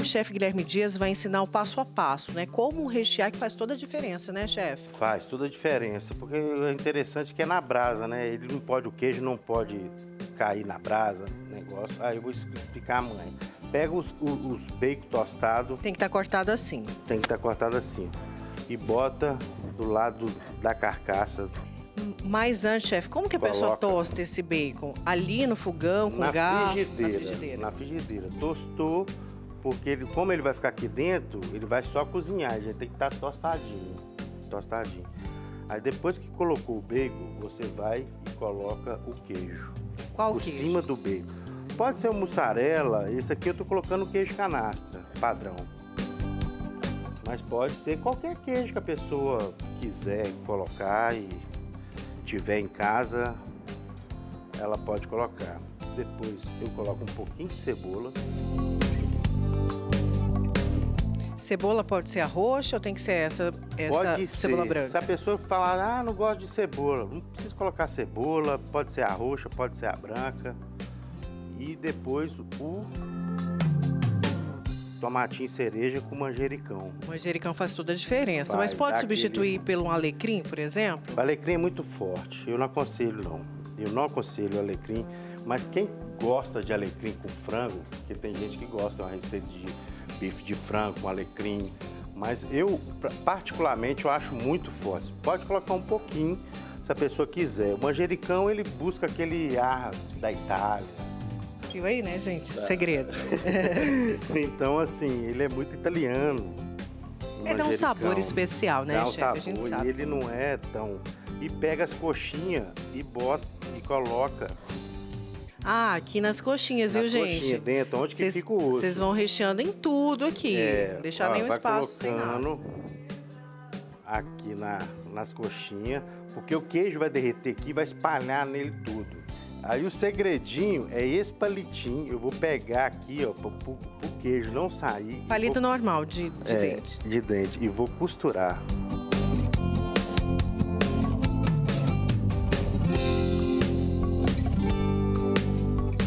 O chefe Guilherme Dias vai ensinar o passo a passo, né? Como rechear, que faz toda a diferença, né, chefe? Faz toda a diferença, porque é interessante que é na brasa, né? Ele não pode, o queijo não pode cair na brasa, negócio. Aí eu vou explicar a mãe. Pega os, os, os bacon tostados. Tem que estar tá cortado assim. Tem que estar tá cortado assim. E bota do lado da carcaça. Mas antes, chefe, como que a Coloca pessoa tosta esse bacon? Ali no fogão, com na garfo? Frigideira, na frigideira. Na frigideira. Tostou, porque ele, como ele vai ficar aqui dentro, ele vai só cozinhar. Ele tem que estar tá tostadinho. Tostadinho. Aí depois que colocou o bacon, você vai e coloca o queijo. Qual queijo? Por cima do bacon. Pode ser o mussarela. Esse aqui eu tô colocando queijo canastra, padrão. Mas pode ser qualquer queijo que a pessoa quiser colocar e tiver em casa, ela pode colocar. Depois eu coloco um pouquinho de cebola. Cebola pode ser a roxa ou tem que ser essa, essa pode ser. Cebola branca? Se a pessoa falar, ah, não gosto de cebola, não precisa colocar cebola, pode ser a roxa, pode ser a branca. E depois o tomatinho cereja com manjericão. O manjericão faz toda a diferença, faz, mas pode substituir aquele... pelo um alecrim, por exemplo? O alecrim é muito forte, eu não aconselho não. Eu não aconselho o alecrim, mas quem gosta de alecrim com frango, porque tem gente que gosta de uma receita de bife de frango com alecrim, mas eu, particularmente, eu acho muito forte. Pode colocar um pouquinho, se a pessoa quiser. O manjericão, ele busca aquele ar da Itália. Aí, né, gente? Tá. Segredo. Então, assim, ele é muito italiano. É, dá um sabor especial, né, dá um chefe? Sabor, a gente sabe. Ele não é tão... E pega as coxinhas e bota e coloca... Ah, aqui nas coxinhas, nas viu, coxinha, gente? Dentro, onde cês, que fica o osso. Vocês vão recheando em tudo aqui. É, deixar ó, nenhum espaço sem nada. Aqui na, nas coxinhas, porque o queijo vai derreter aqui e vai espalhar nele tudo. Aí o segredinho é esse palitinho, eu vou pegar aqui, ó, pro, pro queijo não sair. Palito vou... normal, de, de é, dente. De dente, e vou costurar.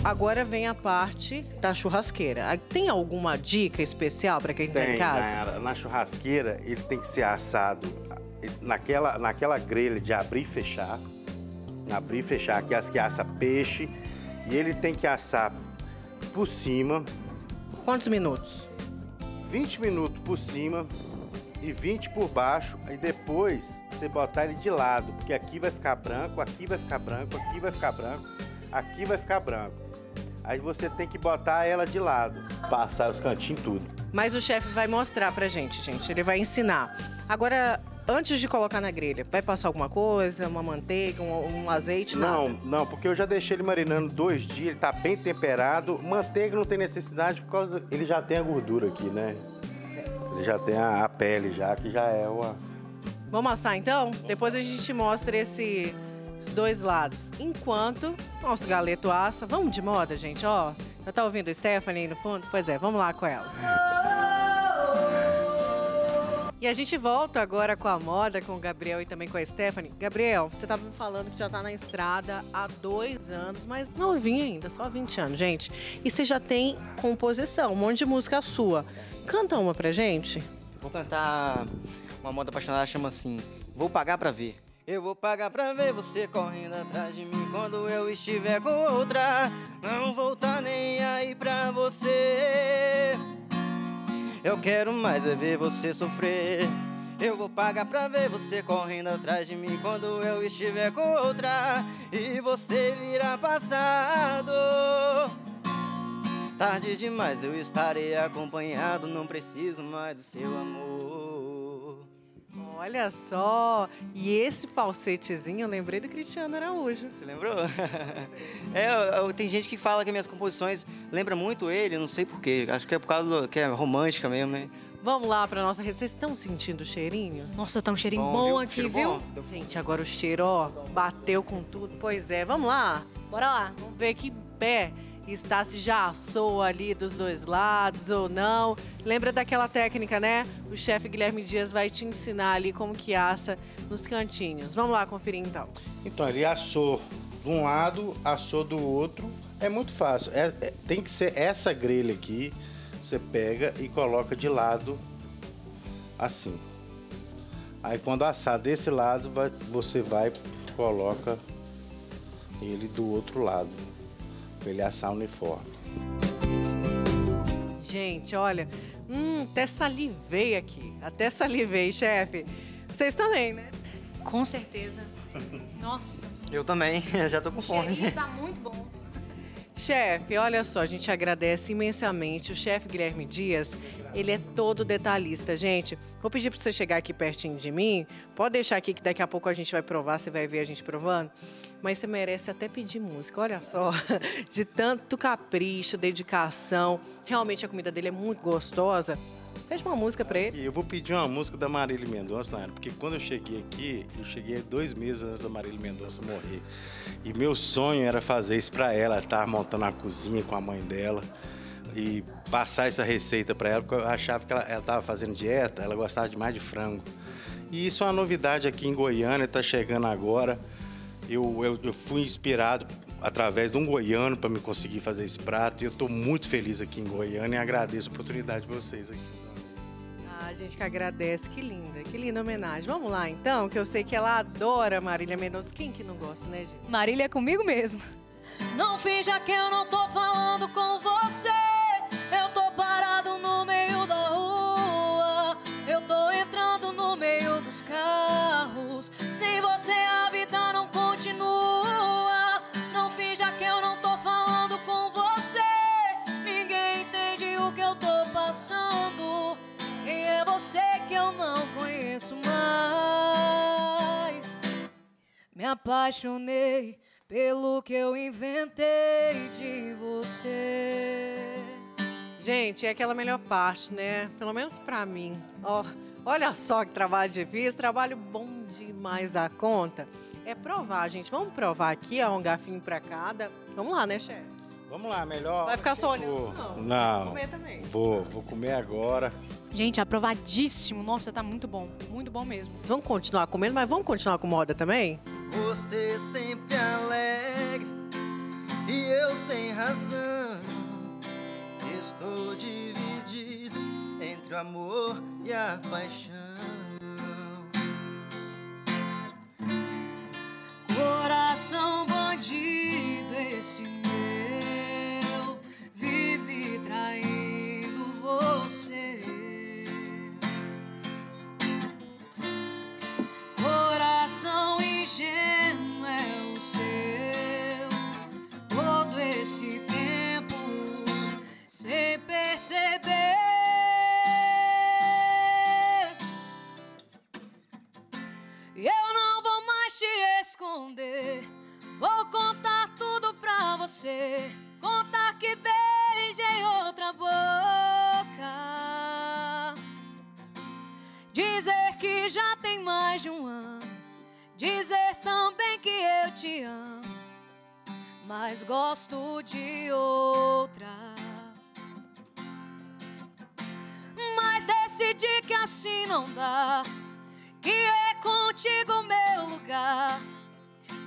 Agora vem a parte da churrasqueira. Tem alguma dica especial para quem tem, tá em casa? Cara, na churrasqueira ele tem que ser assado naquela, naquela grelha de abrir e fechar. Abrir e fechar, que as que assam peixe. E ele tem que assar por cima. Quantos minutos? vinte minutos por cima e vinte por baixo. E depois você botar ele de lado, porque aqui vai ficar branco, aqui vai ficar branco, aqui vai ficar branco, aqui vai ficar branco. Aí você tem que botar ela de lado, passar os cantinhos tudo. Mas o chefe vai mostrar pra gente, gente. Ele vai ensinar. Agora... Antes de colocar na grelha, vai passar alguma coisa, uma manteiga, um, um azeite? Não, nada. Não, porque eu já deixei ele marinando dois dias, ele tá bem temperado. Manteiga não tem necessidade, por causa ele já tem a gordura aqui, né? Ele já tem a, a pele já, que já é o... Uma... Vamos assar então? Depois a gente mostra esse, esses dois lados. Enquanto nosso galeto assa, vamos de moda, gente, ó. Já tá ouvindo a Stephanie aí no fundo? Pois é, vamos lá com ela. E a gente volta agora com a moda, com o Gabriel e também com a Stephanie. Gabriel, você estava me falando que já está na estrada há dois anos, mas não vim ainda, só vinte anos, gente. E você já tem composição, um monte de música sua. Canta uma pra gente. Vou cantar uma moda apaixonada, chama assim, Vou Pagar Pra Ver. Eu vou pagar pra ver você correndo atrás de mim quando eu estiver com outra. Não vou tá nem aí pra você. Eu quero mais é ver você sofrer. Eu vou pagar pra ver você correndo atrás de mim quando eu estiver com outra e você virá passado. Tarde demais eu estarei acompanhado, não preciso mais do seu amor. Olha só! E esse falsetezinho, eu lembrei do Cristiano Araújo. Você lembrou? É, eu, eu, tem gente que fala que minhas composições lembram muito ele, não sei porquê. Acho que é por causa do, que é romântica mesmo, né? Vamos lá para nossa receita. Vocês estão sentindo o cheirinho? Nossa, tá um cheirinho bom, bom viu? aqui, Cheiro viu? Bom. Gente, agora o cheiro, ó, bateu com tudo. Pois é, vamos lá. Bora lá. Vamos ver que pé está, se já assou ali dos dois lados ou não. Lembra daquela técnica, né? O chefe Guilherme Dias vai te ensinar ali como que assa nos cantinhos. Vamos lá conferir, então. Então, ele assou de um lado, assou do outro. É muito fácil. É, é, tem que ser essa grelha aqui. Você pega e coloca de lado, assim. Aí quando assar desse lado, vai, você vai e coloca ele do outro lado, para ele assar uniforme. Gente, olha, hum, até salivei aqui, até salivei, chefe. Vocês também, né? Com certeza. Nossa. Eu também, já tô com fome. O cheirinho tá muito bom. Chefe, olha só, a gente agradece imensamente. O chefe Guilherme Dias, ele é todo detalhista, gente. Vou pedir para você chegar aqui pertinho de mim. Pode deixar aqui que daqui a pouco a gente vai provar, você vai ver a gente provando. Mas você merece até pedir música, olha só. De tanto capricho, dedicação. Realmente a comida dele é muito gostosa. Pede uma música para ele. Eu vou pedir uma música da Marília Mendonça, Nara, porque quando eu cheguei aqui, eu cheguei dois meses antes da Marília Mendonça morrer. E meu sonho era fazer isso para ela, estar montando a cozinha com a mãe dela e passar essa receita para ela, porque eu achava que ela estava fazendo dieta, ela gostava demais de frango. E isso é uma novidade aqui em Goiânia, está chegando agora. Eu, eu, eu fui inspirado através de um goiano para me conseguir fazer esse prato e eu estou muito feliz aqui em Goiânia e agradeço a oportunidade de vocês aqui. A gente que agradece, que linda, que linda homenagem. Vamos lá, então, que eu sei que ela adora Marília Mendonça. Quem que não gosta, né, gente? Marília é comigo mesmo. Não finja que eu não tô falando com você. Eu tô parado no meio da rua. Eu tô entrando no meio dos carros. Sem você a vida não continua. Não finja que eu não tô falando com você. Ninguém entende o que eu tô passando. Quem é você que eu não conheço mais? Me apaixonei pelo que eu inventei de você. Gente, é aquela melhor parte, né? Pelo menos pra mim. Ó, olha só que trabalho difícil, trabalho bom demais da conta. É provar, gente. Vamos provar aqui, ó, um garfinho pra cada. Vamos lá, né, chefe? Vamos lá, melhor... Vai ficar só olhando? Não, não. Vou comer também. Vou, vou comer agora. Gente, aprovadíssimo. Nossa, tá muito bom. Muito bom mesmo. Vamos continuar comendo, mas vamos continuar com moda também? Você sempre alegre e eu sem razão. Estou dividido entre o amor e a paixão. Coração bandido esse meu, vive traindo você. Coração ingênuo é o seu, todo esse tempo sem perceber. Eu não vou mais te esconder, vou contar tudo pra você, contar que beijei outra boca, dizer que já tem mais de um ano, dizer também que eu te amo, mas gosto de outra. Mas decidi que assim não dá, que é contigo meu lugar.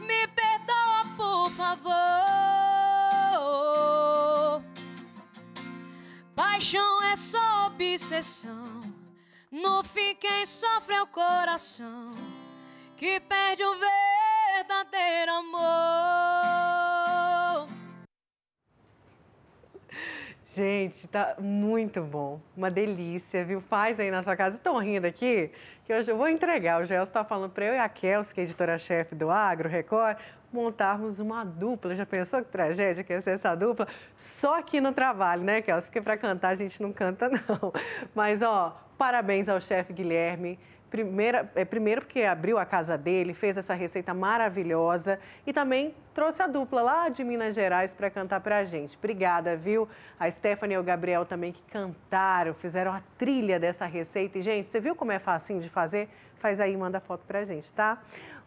Me perdoa, por favor. Paixão é só obsessão, no fim quem sofre é o coração, que perde o verdadeiro amor. Gente, tá muito bom. Uma delícia, viu? Faz aí na sua casa. Estão rindo aqui? Que hoje eu vou entregar. O Gelson tá falando para eu e a Kels, que é editora-chefe do Agro Record, montarmos uma dupla. Já pensou que tragédia que ia ser essa dupla? Só aqui no trabalho, né, Kels? Porque para cantar a gente não canta, não. Mas, ó, parabéns ao chefe Guilherme Primeira, é, primeiro porque abriu a casa dele, fez essa receita maravilhosa e também trouxe a dupla lá de Minas Gerais para cantar para a gente. Obrigada, viu? A Stephanie e o Gabriel também que cantaram, fizeram a trilha dessa receita. E, gente, você viu como é facinho de fazer? Faz aí e manda foto para a gente, tá?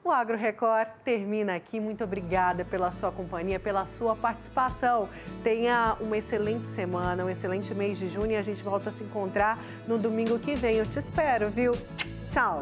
O Agro Record termina aqui. Muito obrigada pela sua companhia, pela sua participação. Tenha uma excelente semana, um excelente mês de junho e a gente volta a se encontrar no domingo que vem. Eu te espero, viu? Tchau!